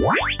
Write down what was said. What?